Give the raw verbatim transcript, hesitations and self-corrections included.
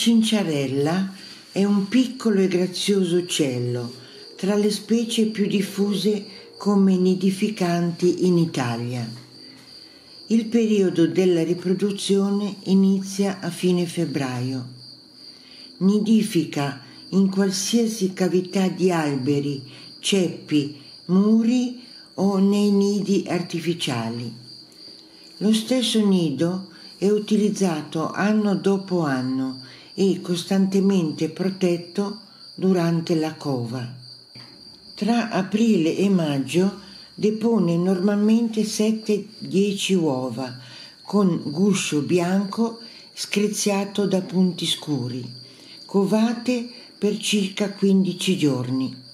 cinciarella è un piccolo e grazioso uccello, tra le specie più diffuse come nidificanti in Italia. Il periodo della riproduzione inizia a fine febbraio. Nidifica in qualsiasi cavità di alberi, ceppi, muri o nei nidi artificiali. Lo stesso nido è utilizzato anno dopo anno e costantemente protetto durante la cova. Tra aprile e maggio depone normalmente sette dieci uova con guscio bianco screziato da punti scuri, covate per circa quindici giorni.